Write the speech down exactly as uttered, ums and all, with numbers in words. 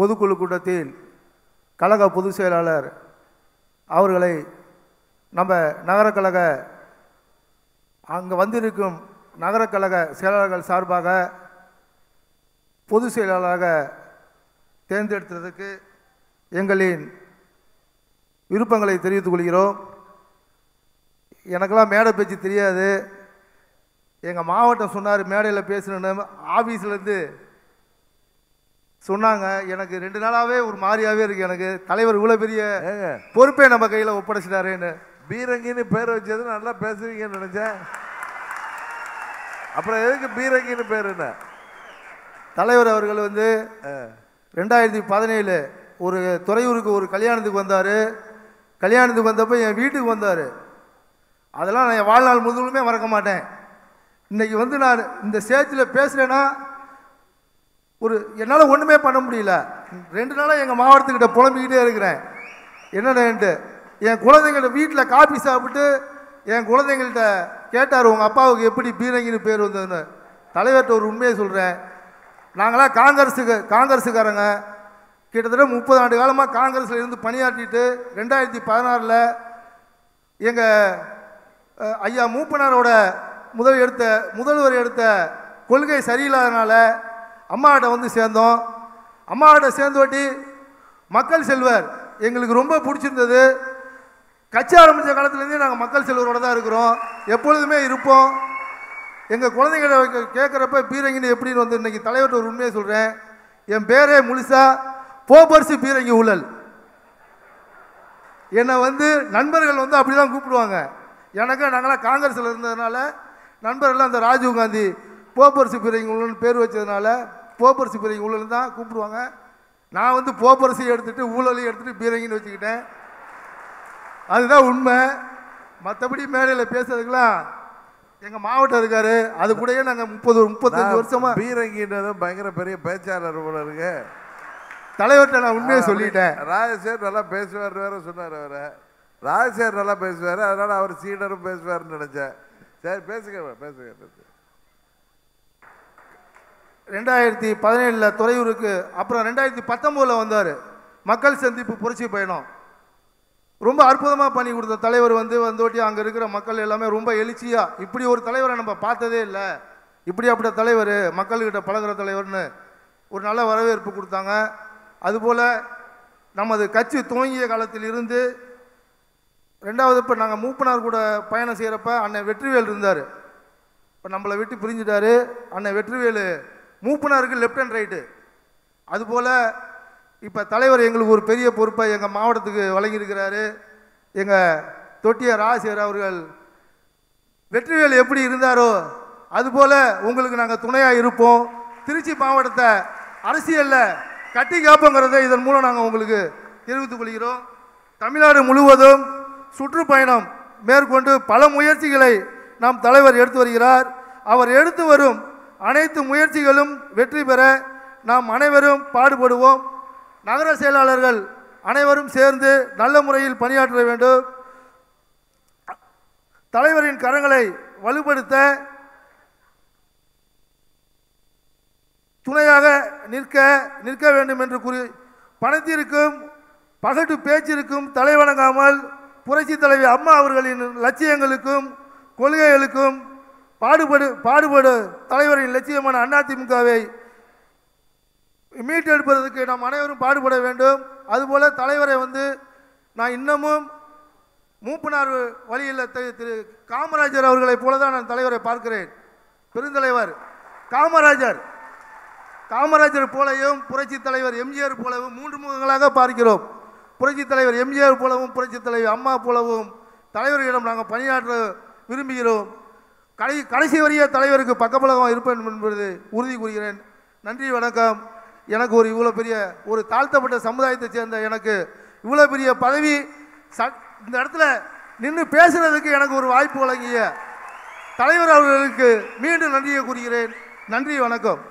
பொதுக்குழு கூட்டத்தில் கழக பொதுச் செயலாளர் அவர்களை நம்ம நகரக்கழக அங்கே வந்திருக்கும் நகரக்கழக செயலாளர்கள் சார்பாக பொதுச் செயலாளராக தேர்ந்தெடுத்ததற்கு எங்களின் விருப்பங்களை தெரிவித்துக் கொள்கிறோம். எனக்கெல்லாம் மேடை பேச்சு தெரியாது, எங்கள் மாவட்டம் சொன்னார் மேடையில் பேசணுன்னு ஆஃபீஸ்லேருந்து சொன்னாங்க. எனக்கு ரெண்டு நாளாகவே ஒரு மாதிரியாகவே இருக்குது, எனக்கு தலைவர் இவ்வளோ பெரிய பொறுப்பே நம்ம கையில் ஒப்படைச்சிட்டாருன்னு. பீரங்கின்னு பேர் வச்சது நல்லா பேசுவீங்கன்னு நினச்சேன், அப்புறம் எதுக்கு பீரங்கின்னு பேருன்னு? தலைவர் அவர்கள் வந்து ரெண்டாயிரத்தி பதினேழு ஒரு துறையூருக்கு ஒரு கல்யாணத்துக்கு வந்தார். கல்யாணத்துக்கு வந்தப்போ என் வீட்டுக்கு வந்தார். அதெல்லாம் நான் என் வாழ்நாள் முழுவதுமே மறக்க மாட்டேன். இன்றைக்கி வந்து நான் இந்த ஸ்டேஜில் பேசுகிறேன்னா ஒரு என்னால் ஒன்றுமே பண்ண முடியல. ரெண்டு நாளாக எங்கள் மாவட்டத்துக்கிட்ட புலம்பிக்கிட்டே இருக்கிறேன் என்னென்னு. என் குழந்தைங்கள்ட்ட வீட்டில் காப்பி சாப்பிட்டு என் குழந்தைங்கள்கிட்ட கேட்டார், உங்கள் அப்பாவுக்கு எப்படி பீரங்கின்னு பேர் வந்ததுன்னு. தலைவர்கிட்ட ஒரு உண்மையை சொல்கிறேன், நாங்களாம் காங்கிரஸுக்கு காங்கிரஸுக்காரங்க கிட்டத்தட்ட முப்பது ஆண்டு காலமாக காங்கிரஸில் இருந்து பணியாற்றிட்டு ரெண்டாயிரத்தி பதினாறில் எங்கள் ஐயா மூப்பனாரோட முதல் எடுத்த முதல்வர் எடுத்த கொள்கை சரியில்லாதனால அம்மாட்ட வந்து சேர்ந்தோம். அம்மாட்ட சேர்ந்தோட்டி மக்கள் செல்வர் எங்களுக்கு ரொம்ப பிடிச்சிருந்தது. கட்சி ஆரம்பித்த காலத்துலேருந்தே நாங்கள் மக்கள் செல்வரோட தான் இருக்கிறோம், எப்பொழுதுமே இருப்போம். எங்கள் குழந்தைங்களை கேட்குறப்ப பீரங்கின்னு எப்படின்னு வந்து இன்றைக்கி தலைவர்கிட்ட ஒரு உண்மையை சொல்கிறேன், என் பேரே முழுசா போபரிசு பீரங்கி ஊழல். என்னை வந்து நண்பர்கள் வந்து அப்படி தான் கூப்பிடுவாங்க. எனக்கு நாங்களாம் காங்கிரஸில் இருந்ததுனால நண்பர்கள்லாம் அந்த ராஜீவ்காந்தி போப்பரிசு பீரங்கி ஊழல்னு பேர் வச்சதுனால போப்பரிசு பீரங்கி ஊழல் தான் கூப்பிடுவாங்க. நான் வந்து போப்பரிசு எடுத்துகிட்டு ஊழலையும் எடுத்துகிட்டு பீரங்கின்னு வச்சுக்கிட்டேன். அதுதான் உண்மை. மற்றபடி மேடையில் பேசுறதுக்கெல்லாம் எங்கள் மாவட்டம் இருக்கார், அது கூடயே நாங்கள் முப்பது முப்பத்தஞ்சு வருஷமாக பீரங்கின்றதும் பயங்கர பெரிய பேச்சாளர் போல இருக்கு. தலைவர்கிட்ட நான் உண்மையை சொல்லிட்டேன். ராஜசேகர் நல்லா பேசுவார் வேற சொன்னார். அவரை ராஜசேகர் நல்லா பேசுவார், அதனால் அவர் சீடரும் பேசுவார்னு நினச்சேன். சரி பேசுங்க பேசுங்க. ரெண்டாயிரத்தி பதினேழில் துறையூருக்கு, அப்புறம் ரெண்டாயிரத்தி பத்தொம்போதில் வந்தார் மக்கள் சந்திப்பு புரட்சி பயணம். ரொம்ப அற்புதமாக பண்ணி கொடுத்த தலைவர் வந்து வந்தோட்டி அங்கே இருக்கிற மக்கள் எல்லாமே ரொம்ப எழுச்சியாக, இப்படி ஒரு தலைவரை நம்ம பார்த்ததே இல்லை, இப்படி அப்படியே தலைவர் மக்கள்கிட்ட பழகிற தலைவர்னு ஒரு நல்ல வரவேற்பு கொடுத்தாங்க. அதுபோல் நமது கட்சி துவங்கிய காலத்தில் இருந்து ரெண்டாவது இப்போ நாங்கள் மூப்பனார் கூட பயணம் செய்கிறப்ப அண்ணன் வெற்றிவேல் இருந்தார். இப்போ நம்மளை விட்டு பிரிஞ்சுட்டார் அண்ணன் வெற்றிவேல். மூப்பனாருக்கு லெஃப்ட் அண்ட் ரைட்டு. அதுபோல் இப்போ தலைவர் எங்களுக்கு ஒரு பெரிய பொறுப்பை எங்கள் மாவட்டத்துக்கு வழங்கியிருக்கிறாரு. எங்கள் தொட்டிய ராஜசேகர் அவர்கள் வெற்றிவேல் எப்படி இருந்தாரோ அதுபோல் உங்களுக்கு நாங்கள் துணையாக இருப்போம். திருச்சி மாவட்டத்தை அரசியலில் கட்டி காப்போங்கிறத இதன் மூலம் நாங்கள் உங்களுக்கு தெரிவித்துக் கொள்கிறோம். தமிழ்நாடு முழுவதும் சுற்றுப்பயணம் மேற்கொண்டு பல முயற்சிகளை நாம் தலைவர் எடுத்து வருகிறார். அவர் எடுத்து வரும் அனைத்து முயற்சிகளும் வெற்றி பெற நாம் அனைவரும் பாடுபடுவோம். நகர செயலாளர்கள் அனைவரும் சேர்ந்து நல்ல முறையில் பணியாற்ற வேண்டும். தலைவரின் கரங்களை வலுப்படுத்த துணையாக நிற்க நிற்க வேண்டும் என்று கூறி, பணத்திற்கும் பகட்டு பேச்சிற்கும் தலைவணங்காமல் புரட்சி தலைவி அம்மா அவர்களின் லட்சியங்களுக்கும் கொள்கைகளுக்கும் பாடுபடு பாடுபடு தலைவரின் லட்சியமான அதிமுகவை மீட்டெடுப்பதற்கு நாம் அனைவரும் பாடுபட வேண்டும். அதுபோல் தலைவரை வந்து நான் இன்னமும் மூப்பனார் வழியில் திரு காமராஜர் அவர்களை போல தான் நான் தலைவரை பார்க்கிறேன். பெருந்தலைவர் காமராஜர் காமராஜர் போலவும் புரட்சி தலைவர் எம்ஜிஆர் போலவும் மூன்று முகங்களாக பார்க்கிறோம். புரட்சி தலைவர் எம்ஜிஆர் போலவும் புரட்சி தலைவர் அம்மா போலவும் தலைவர்களிடம் நாங்கள் பணியாற்ற விரும்புகிறோம். கடை கடைசி வரிய தலைவருக்கு பக்கபலமாக இருப்பேன் என்பது உறுதி கூறுகிறேன். நன்றி, வணக்கம். எனக்கு ஒரு இவ்வளோ பெரிய ஒரு தாழ்த்தப்பட்ட சமுதாயத்தை சேர்ந்த எனக்கு இவ்வளோ பெரிய பதவி, ச இந்த இடத்துல நின்று பேசுகிறதுக்கு எனக்கு ஒரு வாய்ப்பு வழங்கிய தலைவர் அவர்களுக்கு மீண்டும் நன்றியை கூறுகிறேன். நன்றி, வணக்கம்.